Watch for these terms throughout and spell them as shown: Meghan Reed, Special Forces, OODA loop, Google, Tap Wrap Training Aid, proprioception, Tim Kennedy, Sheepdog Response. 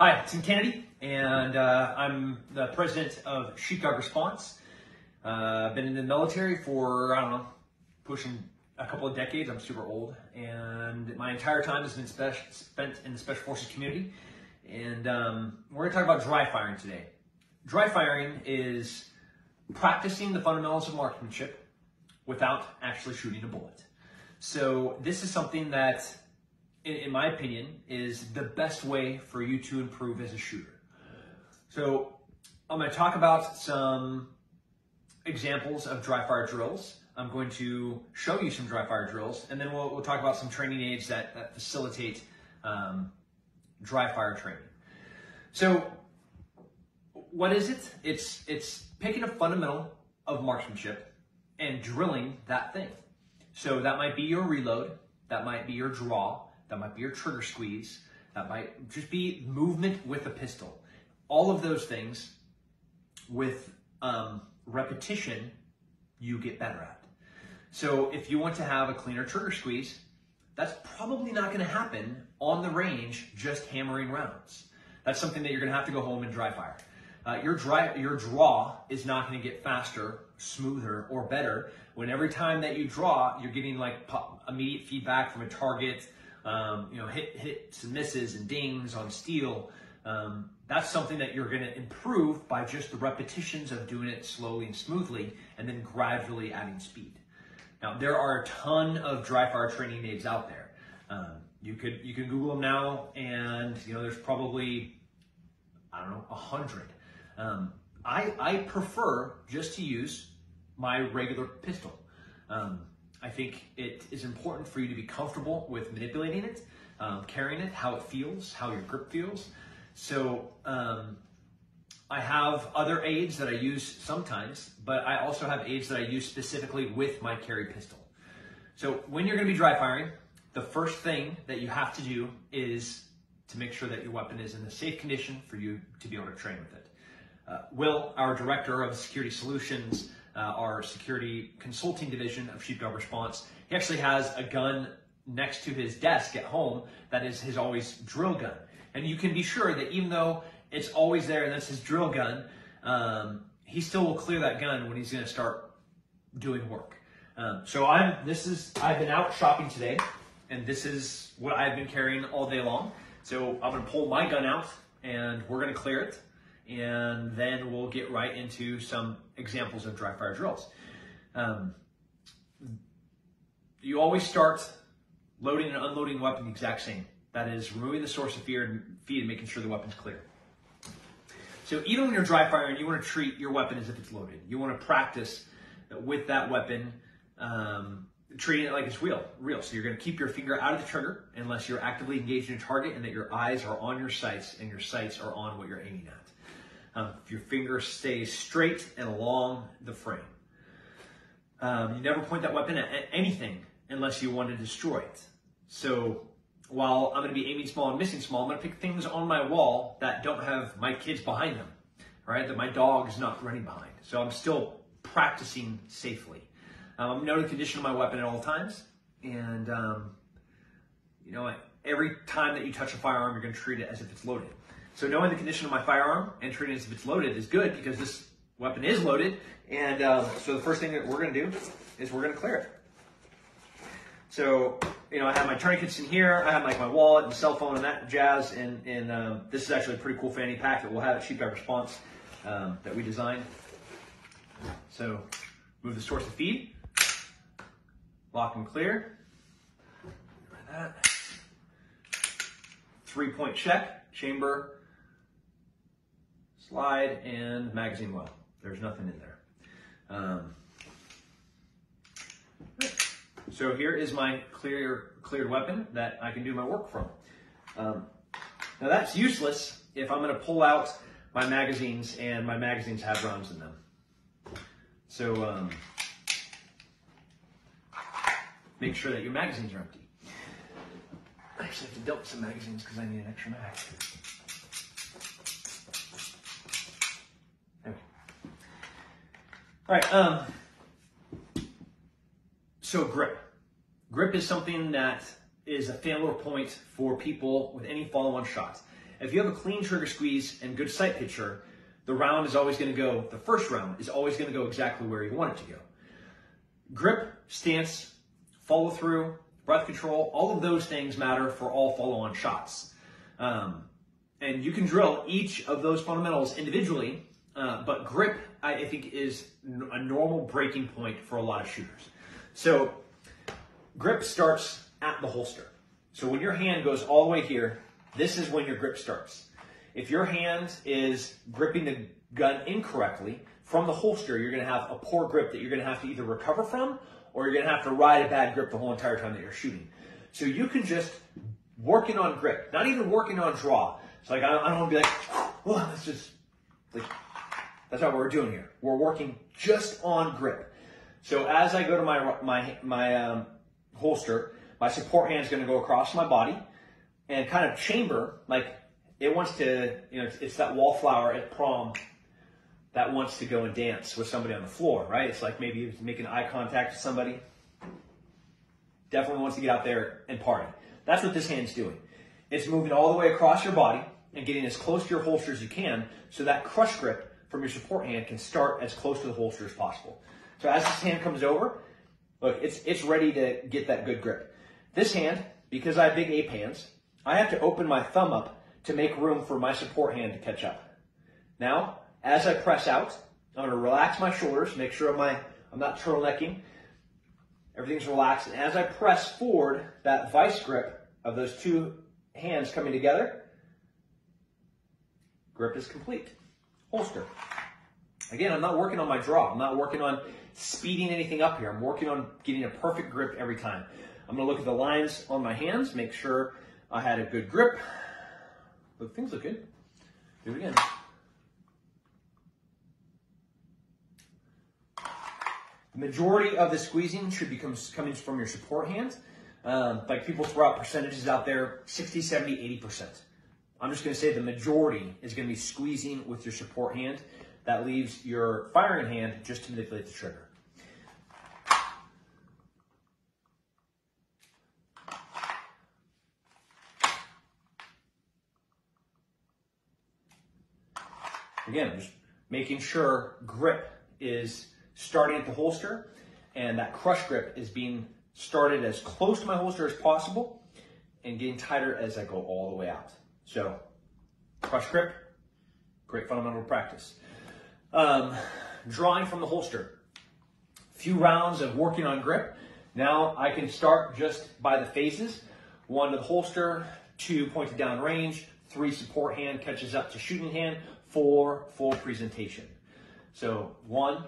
Hi, Tim Kennedy, and I'm the president of Sheepdog Response. I've been in the military for, I don't know, pushing a couple of decades. I'm super old, and my entire time has been spent in the Special Forces community. And we're going to talk about dry firing today. Dry firing is practicing the fundamentals of marksmanship without actually shooting a bullet. So this is something that, in my opinion, is the best way for you to improve as a shooter. So I'm going to talk about some examples of dry fire drills. I'm going to show you some dry fire drills, and then we'll talk about some training aids that facilitate dry fire training. So what is it? It's picking a fundamental of marksmanship and drilling that thing. So that might be your reload, that might be your draw, that might be your trigger squeeze, that might just be movement with a pistol. All of those things, with repetition, you get better at. So if you want to have a cleaner trigger squeeze, that's probably not going to happen on the range just hammering rounds. That's something that you're going to have to go home and dry fire. Your draw is not going to get faster, smoother, or better when every time that you draw, you're getting like immediate feedback from a target. Hits and misses and dings on steel. That's something that you're going to improve by just the repetitions of doing it slowly and smoothly, and then gradually adding speed. Now, there are a ton of dry fire training aids out there. You can Google them now, and there's probably, I don't know, 100. I prefer just to use my regular pistol. I think it is important for you to be comfortable with manipulating it, carrying it, how it feels, how your grip feels. So I have other aids that I use sometimes, but I also have aids that I use specifically with my carry pistol. So when you're going to be dry firing, the first thing that you have to do is to make sure that your weapon is in a safe condition for you to be able to train with it. Will, our director of security solutions, our security consulting division of Sheepdog Response, he actually has a gun next to his desk at home that is his always drill gun. And you can be sure that even though it's always there and that's his drill gun, he still will clear that gun when he's going to start doing work. I've been out shopping today, and this is what I've been carrying all day long. So I'm going to pull my gun out, and we're going to clear it, and then we'll get right into some examples of dry fire drills. You always start loading and unloading the weapon the exact same. That is, removing the source of feed and making sure the weapon's clear. So even when you're dry firing, you want to treat your weapon as if it's loaded. You want to practice with that weapon, treating it like it's real. So you're going to keep your finger out of the trigger unless you're actively engaged in a target and that your eyes are on your sights and your sights are on what you're aiming at. If your finger stays straight and along the frame. You never point that weapon at anything unless you want to destroy it. So while I'm going to be aiming small and missing small, I'm going to pick things on my wall that don't have my kids behind them, right? That my dog is not running behind. So I'm still practicing safely. I'm noting the condition of my weapon at all times. And, every time that you touch a firearm, you're going to treat it as if it's loaded. So knowing the condition of my firearm and treating it as if it's loaded is good because this weapon is loaded. And so the first thing that we're going to do is we're going to clear it. So, I have my tourniquets in here. I have my wallet and cell phone and that jazz. And this is actually a pretty cool fanny pack that we'll have at Sheepdog Response that we designed. So move the source of feed, lock and clear. Like that. 3-point check, chamber, slide, and magazine well. There's nothing in there. So here is my cleared weapon that I can do my work from. Now that's useless if I'm going to pull out my magazines and my magazines have rounds in them. So make sure that your magazines are empty. I actually have to dump some magazines because I need an extra mag. All right, so grip. Grip is something that is a failure point for people with any follow-on shots. If you have a clean trigger squeeze and good sight picture, the round is always going to go, the first round is always going to go exactly where you want it to go. Grip, stance, follow through, breath control, all of those things matter for all follow-on shots. And you can drill each of those fundamentals individually, but grip, I think, is a normal breaking point for a lot of shooters. So grip starts at the holster. So when your hand goes all the way here, this is when your grip starts. If your hand is gripping the gun incorrectly from the holster, you're going to have a poor grip that you're going to have to either recover from, or you're going to have to ride a bad grip the whole entire time that you're shooting. So you can just working on grip, not even working on draw. It's like, I don't want to be like, oh, that's just like, that's not what we're doing here. We're working just on grip. So as I go to my holster, my support hand is going to go across my body and kind of chamber, like it wants to, you know, it's that wallflower at prom that wants to go and dance with somebody on the floor, right? It's like maybe making eye contact with somebody. Definitely wants to get out there and party. That's what this hand's doing. It's moving all the way across your body and getting as close to your holster as you can, so that crush grip from your support hand can start as close to the holster as possible. So as this hand comes over, look, it's ready to get that good grip. This hand, because I have big ape hands, I have to open my thumb up to make room for my support hand to catch up. Now, as I press out, I'm gonna relax my shoulders, make sure I'm not turtlenecking. Everything's relaxed, and as I press forward, that vice grip of those two hands coming together, grip is complete. Holster. Again, I'm not working on my draw. I'm not working on speeding anything up here. I'm working on getting a perfect grip every time. I'm gonna look at the lines on my hands, make sure I had a good grip. Look, things look good. Do it again. The majority of the squeezing should be coming from your support hand. Like people throw out percentages out there, 60, 70, 80%. I'm just going to say the majority is going to be squeezing with your support hand. That leaves your firing hand just to manipulate the trigger. Again, just making sure grip is starting at the holster, and that crush grip is being started as close to my holster as possible and getting tighter as I go all the way out. So crush grip, great fundamental practice. Drawing from the holster, few rounds of working on grip. Now I can start just by the phases. 1 to the holster, 2 pointed down range, 3 support hand catches up to shooting hand, 4 full presentation. So 1,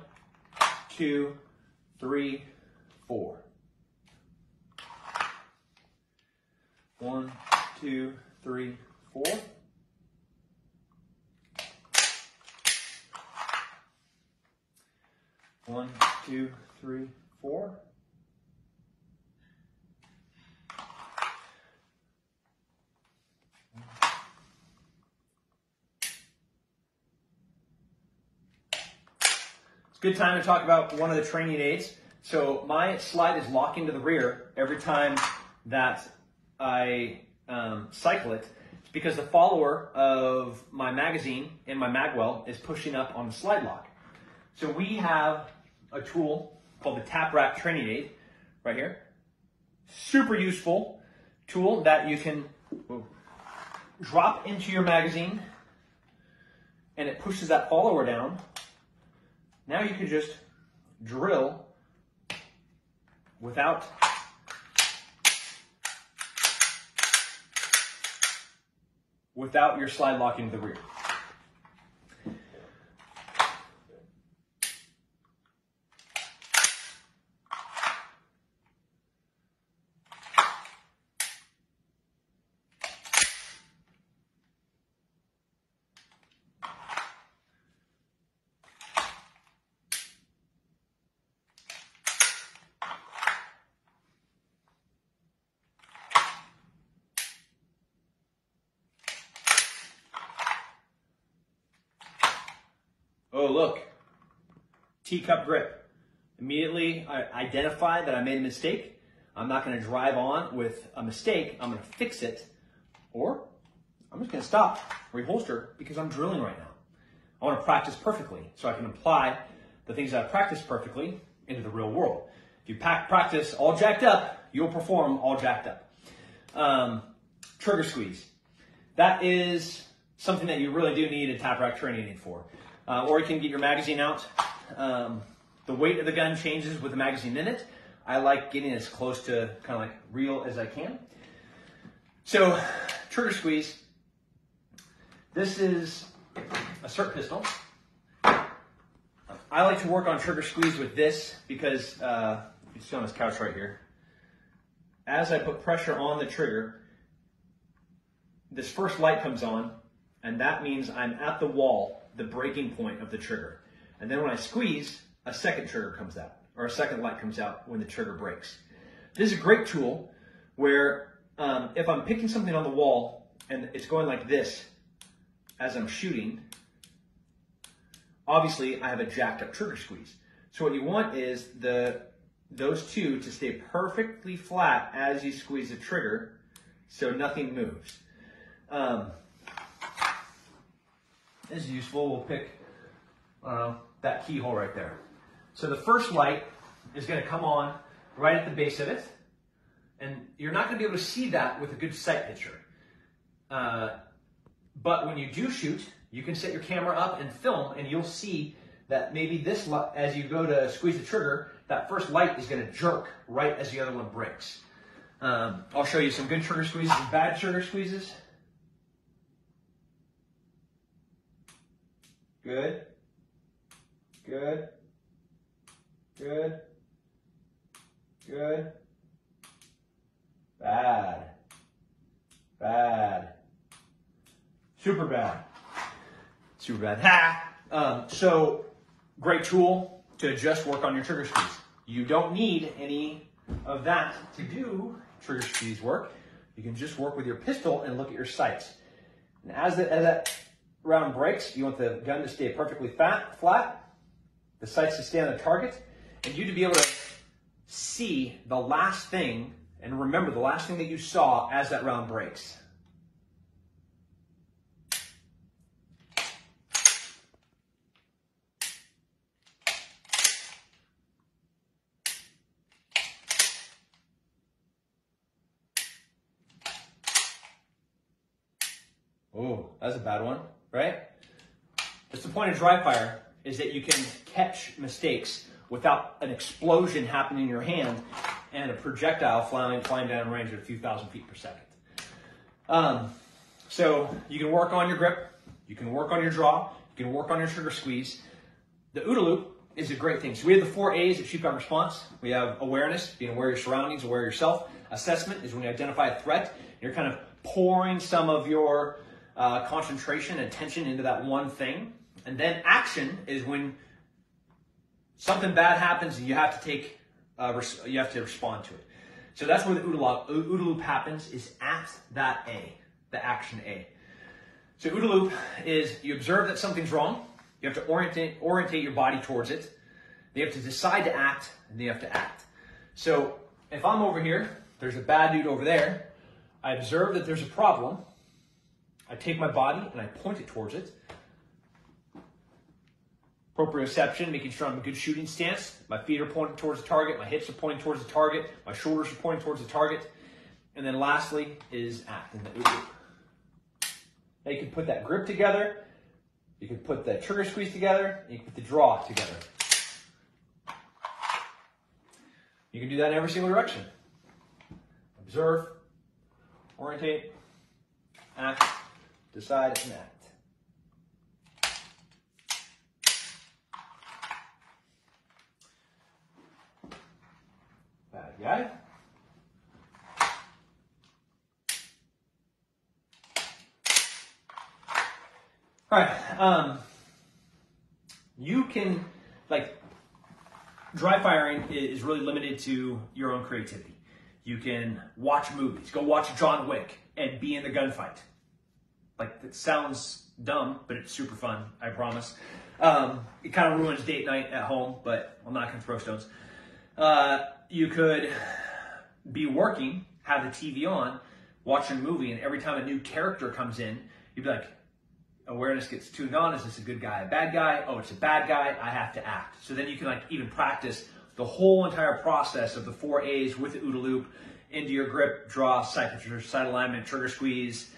2, 3, 4. 1, 2, 3, 4. 1, 2, 3, 4. Good time to talk about one of the training aids. So my slide is locked into the rear every time that I cycle it. It's because the follower of my magazine in my magwell is pushing up on the slide lock. So we have a tool called the Tap Wrap Training Aid right here. Super useful tool that you can drop into your magazine, and it pushes that follower down. Now you can just drill without your slide locking to the rear. Oh, look, teacup grip. Immediately I identify that I made a mistake. I'm not going to drive on with a mistake. I'm going to fix it, or I'm just going to stop, reholster, because I'm drilling right now. I want to practice perfectly so I can apply the things that I practiced perfectly into the real world. If you practice all jacked up, you'll perform all jacked up. Trigger squeeze. That is something that you really do need a Tap Wrap Training Aid for. Or you can get your magazine out. The weight of the gun changes with the magazine in it. I like getting as close to kind of like real as I can. So, trigger squeeze. This is a cert pistol. I like to work on trigger squeeze with this because, you see on this couch right here, as I put pressure on the trigger, this first light comes on, and that means I'm at the wall, the breaking point of the trigger. And then when I squeeze, a second trigger comes out, or a second light comes out when the trigger breaks. This is a great tool where if I'm picking something on the wall and it's going like this as I'm shooting, obviously I have a jacked up trigger squeeze. So what you want is those two to stay perfectly flat as you squeeze the trigger so nothing moves. This is useful. We'll pick that keyhole right there. So the first light is going to come on right at the base of it, and you're not going to be able to see that with a good sight picture. But when you do shoot, you can set your camera up and film, and you'll see that maybe this light, as you go to squeeze the trigger, that first light is going to jerk right as the other one breaks. I'll show you some good trigger squeezes and bad trigger squeezes. Good. Good. Good. Good. Bad. Bad. Super bad. Super bad. Ha! So, great tool to just work on your trigger squeeze. You don't need any of that to do trigger squeeze work. You can just work with your pistol and look at your sights. And as that round breaks, you want the gun to stay perfectly flat, the sights to stay on the target, and you to be able to see the last thing and remember the last thing that you saw as that round breaks. Oh, that's a bad one, right? That's the point of dry fire, is that you can catch mistakes without an explosion happening in your hand and a projectile flying down range at a few thousand feet per second. So you can work on your grip, you can work on your draw, you can work on your trigger squeeze. The OODA loop is a great thing. So we have the 4 A's at Sheepdog Response. We have awareness, being aware of your surroundings, aware of yourself. Assessment is when you identify a threat, and you're kind of pouring some of your concentration and attention into that one thing. And then action is when something bad happens and you have to take, you have to respond to it. So that's where the OODA loop happens, is at that A, the action A. So OODA loop is you observe that something's wrong, you have to orientate your body towards it, then you have to decide to act, and then you have to act. So if I'm over here, there's a bad dude over there, I observe that there's a problem, I take my body and I point it towards it. Proprioception, making sure I'm in a good shooting stance. My feet are pointed towards the target. My hips are pointing towards the target. My shoulders are pointing towards the target. And then lastly is act in the OODA loop. Now you can put that grip together. You can put that trigger squeeze together. And you can put the draw together. You can do that in every single direction. Observe, orientate, act, decide, and act. Bad guy. All right. You can, like, dry firing is really limited to your own creativity. You can watch movies. Go watch John Wick and be in the gunfight. Like, that sounds dumb, but it's super fun, I promise. It kind of ruins date night at home, but I'm not going to throw stones. You could be working, have the TV on, watching a movie, and every time a new character comes in, you'd be like, awareness gets tuned on. Is this a good guy, a bad guy? Oh, it's a bad guy. I have to act. So then you can like even practice the whole entire process of the 4 A's with the OODA loop into your grip, draw, side alignment, trigger squeeze,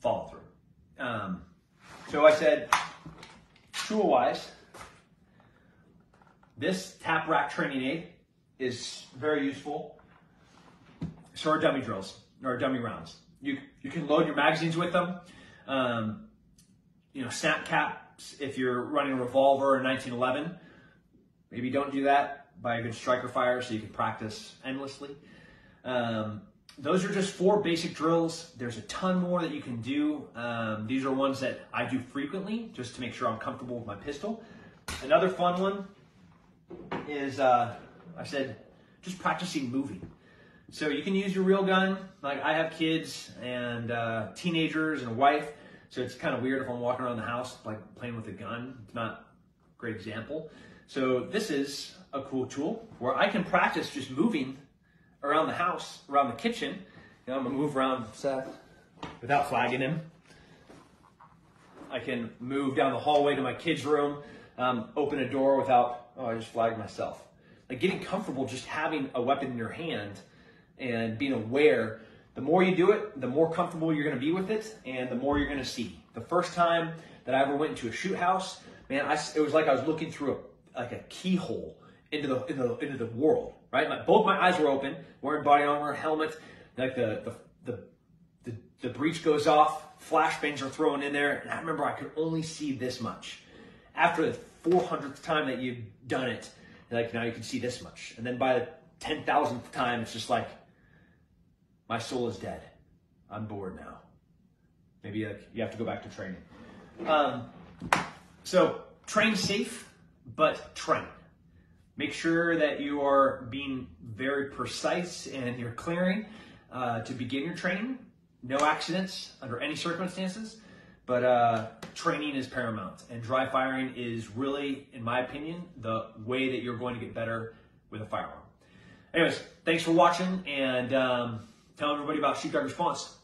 follow through. So I said, tool wise, this Tap Wrap Training Aid is very useful. So are dummy drills or dummy rounds. You can load your magazines with them. You know, snap caps, if you're running a revolver in 1911, maybe don't do that. Buy a good striker fire so you can practice endlessly. Those are just 4 basic drills. There's a ton more that you can do. These are ones that I do frequently just to make sure I'm comfortable with my pistol. Another fun one is, I said, just practicing moving. So you can use your real gun. Like I have kids and teenagers and a wife, so it's kind of weird if I'm walking around the house like playing with a gun. It's not a great example. So this is a cool tool where I can practice just moving around the house, around the kitchen. You know, I'm gonna move around Seth without flagging him. I can move down the hallway to my kids' room, open a door without, oh, I just flagged myself. Like getting comfortable just having a weapon in your hand and being aware. The more you do it, the more comfortable you're gonna be with it and the more you're gonna see. The first time that I ever went into a shoot house, man, it was like I was looking through a keyhole into the world, right? Both my eyes were open, wearing body armor, helmet, like the breech goes off, flashbangs are thrown in there, and I remember I could only see this much. After the 400th time that you've done it, like now you can see this much. And then by the 10,000th time, it's just like, my soul is dead. I'm bored now. Maybe like you have to go back to training. So train safe, but train. Make sure that you are being very precise and you're clearing to begin your training. No accidents under any circumstances, but training is paramount. And dry firing is really, in my opinion, the way that you're going to get better with a firearm. Anyways, thanks for watching and tell everybody about Sheepdog Response.